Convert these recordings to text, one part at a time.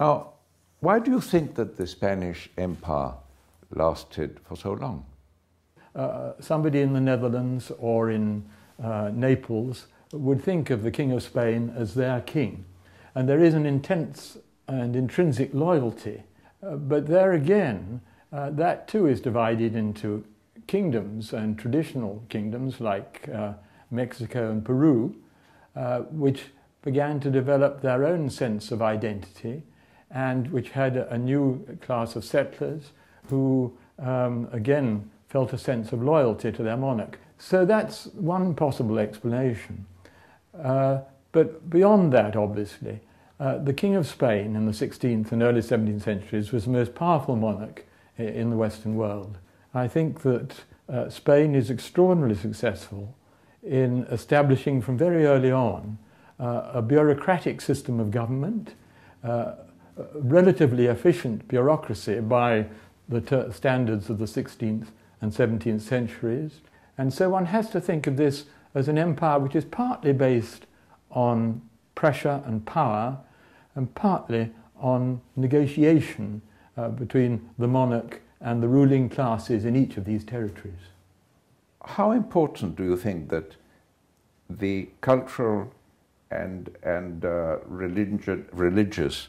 Now, why do you think that the Spanish Empire lasted for so long? Somebody in the Netherlands or in Naples would think of the King of Spain as their king. And there is an intense and intrinsic loyalty. But there again, that too is divided into kingdoms and traditional kingdoms like Mexico and Peru, which began to develop their own sense of identity and which had a new class of settlers who again felt a sense of loyalty to their monarch. So that's one possible explanation. But beyond that, obviously, the King of Spain in the 16th and early 17th centuries was the most powerful monarch in the Western world. I think that Spain is extraordinarily successful in establishing from very early on a bureaucratic system of government, a relatively efficient bureaucracy by the standards of the 16th and 17th centuries. And so one has to think of this as an empire which is partly based on pressure and power and partly on negotiation between the monarch and the ruling classes in each of these territories. How important do you think that the cultural and religious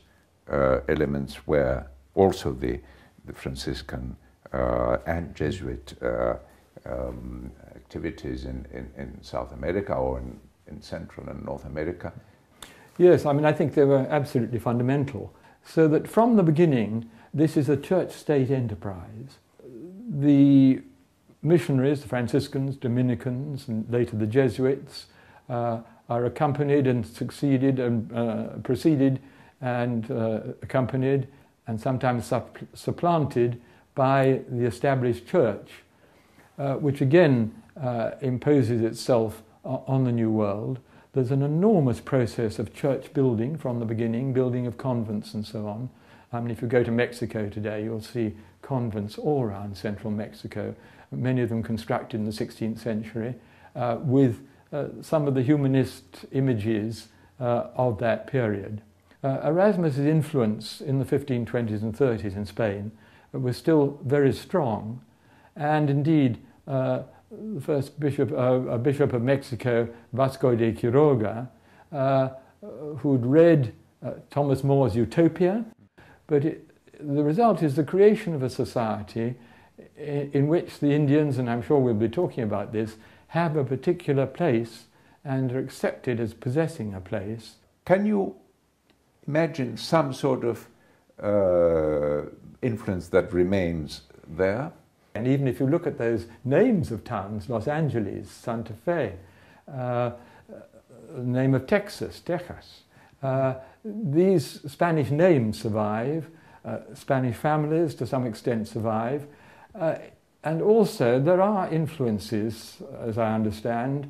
elements were? Also the Franciscan and Jesuit activities in South America or in Central and North America? Yes, I mean, I think they were absolutely fundamental. So that from the beginning, this is a church-state enterprise. The missionaries, the Franciscans, Dominicans, and later the Jesuits, are accompanied and succeeded and preceded and accompanied and sometimes supplanted by the established church, which again imposes itself on the New World. There's an enormous process of church building from the beginning, building of convents and so on. I mean, if you go to Mexico today, you'll see convents all around central Mexico, many of them constructed in the 16th century, with some of the humanist images of that period. Erasmus's influence in the 1520s and 30s in Spain was still very strong, and indeed the first bishop of Mexico, Vasco de Quiroga, who'd read Thomas More's Utopia, but the result is the creation of a society in which the Indians, and I'm sure we'll be talking about this, have a particular place and are accepted as possessing a place. Can you imagine some sort of influence that remains there? And even if you look at those names of towns, Los Angeles, Santa Fe, the name of Texas, Texas, these Spanish names survive, Spanish families to some extent survive, and also there are influences, as I understand,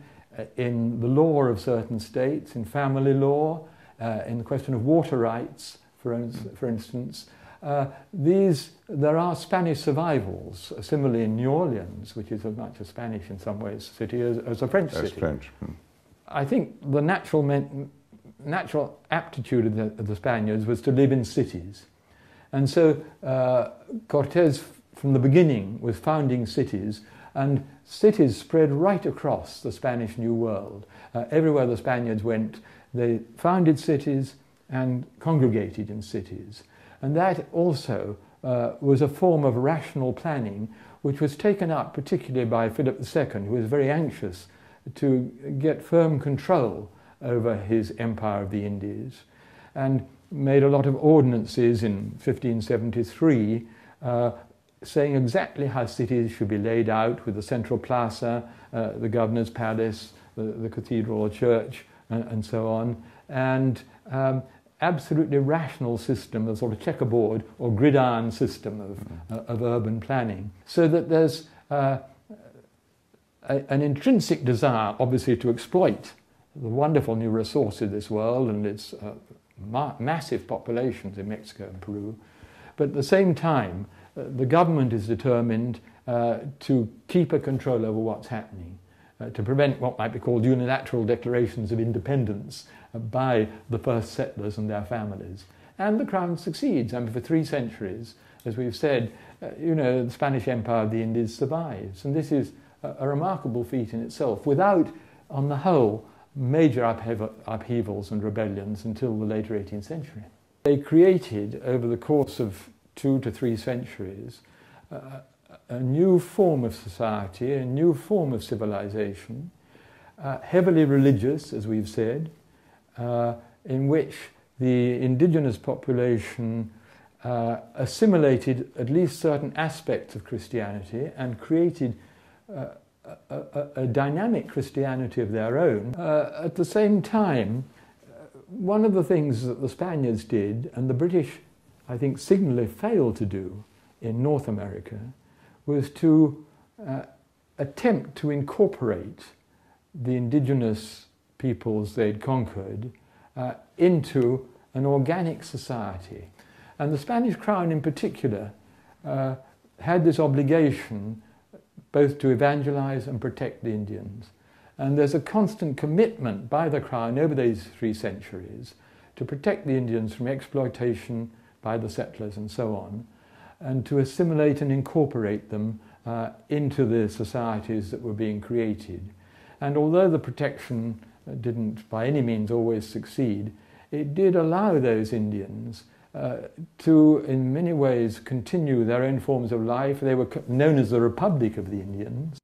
in the law of certain states, in family law, in the question of water rights, for instance. There are Spanish survivals, similarly in New Orleans, which is as much a Spanish in some ways city as a French city. As French. I think the natural aptitude of the Spaniards was to live in cities. And so Cortés from the beginning was founding cities, and cities spread right across the Spanish New World. Everywhere the Spaniards went, they founded cities and congregated in cities. And that also was a form of rational planning which was taken up particularly by Philip II, who was very anxious to get firm control over his Empire of the Indies, and made a lot of ordinances in 1573 saying exactly how cities should be laid out, with the central plaza, the governor's palace, the cathedral or church, and so on, and absolutely rational system, a sort of checkerboard or gridiron system of urban planning. So that there's an intrinsic desire, obviously, to exploit the wonderful new resources of this world and its massive populations in Mexico and Peru. But at the same time, the government is determined to keep a control over what's happening, to prevent what might be called unilateral declarations of independence by the first settlers and their families. And the crown succeeds. I mean, for 3 centuries, as we've said, the Spanish Empire of the Indies survives. And this is a remarkable feat in itself, without, on the whole, major upheavals and rebellions until the later 18th century. They created, over the course of 2 to 3 centuries, a new form of society, a new form of civilization, heavily religious, as we've said, in which the indigenous population assimilated at least certain aspects of Christianity and created a dynamic Christianity of their own. At the same time, one of the things that the Spaniards did, and the British, I think, signally failed to do in North America, was to attempt to incorporate the indigenous peoples they'd conquered into an organic society. And the Spanish crown in particular had this obligation both to evangelize and protect the Indians. And there's a constant commitment by the crown over these 3 centuries to protect the Indians from exploitation by the settlers and so on, and to assimilate and incorporate them into the societies that were being created. And although the protection didn't by any means always succeed, it did allow those Indians to, in many ways, continue their own forms of life. They were known as the Republic of the Indians.